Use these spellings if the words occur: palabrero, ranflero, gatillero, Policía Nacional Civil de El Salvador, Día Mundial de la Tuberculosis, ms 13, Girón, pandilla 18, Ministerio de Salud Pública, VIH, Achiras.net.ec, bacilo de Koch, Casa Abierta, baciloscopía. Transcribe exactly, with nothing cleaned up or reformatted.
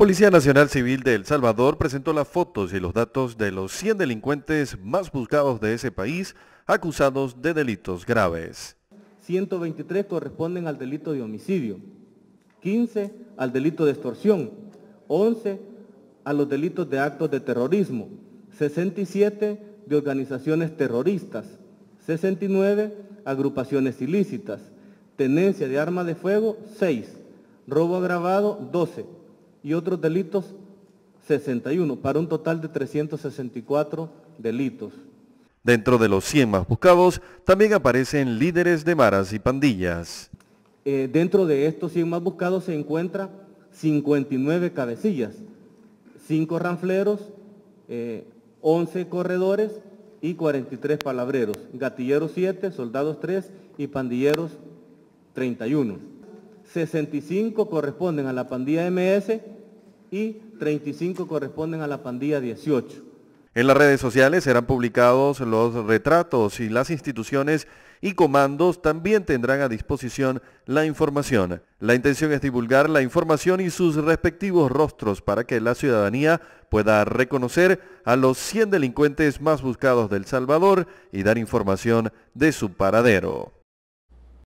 Policía Nacional Civil de El Salvador presentó las fotos y los datos de los cien delincuentes más buscados de ese país acusados de delitos graves. ciento veintitrés corresponden al delito de homicidio, quince al delito de extorsión, once a los delitos de actos de terrorismo, sesenta y siete de organizaciones terroristas, sesenta y nueve agrupaciones ilícitas, tenencia de arma de fuego seis, robo agravado doce. Y otros delitos sesenta y uno, para un total de trescientos sesenta y cuatro delitos. Dentro de los cien más buscados también aparecen líderes de maras y pandillas. Eh, dentro de estos cien más buscados se encuentran cincuenta y nueve cabecillas, cinco ranfleros, eh, once corredores y cuarenta y tres palabreros, gatilleros siete, soldados tres y pandilleros treinta y uno. sesenta y cinco corresponden a la pandilla M S y treinta y cinco corresponden a la pandilla dieciocho. En las redes sociales serán publicados los retratos y las instituciones y comandos también tendrán a disposición la información. La intención es divulgar la información y sus respectivos rostros para que la ciudadanía pueda reconocer a los cien delincuentes más buscados de El Salvador y dar información de su paradero.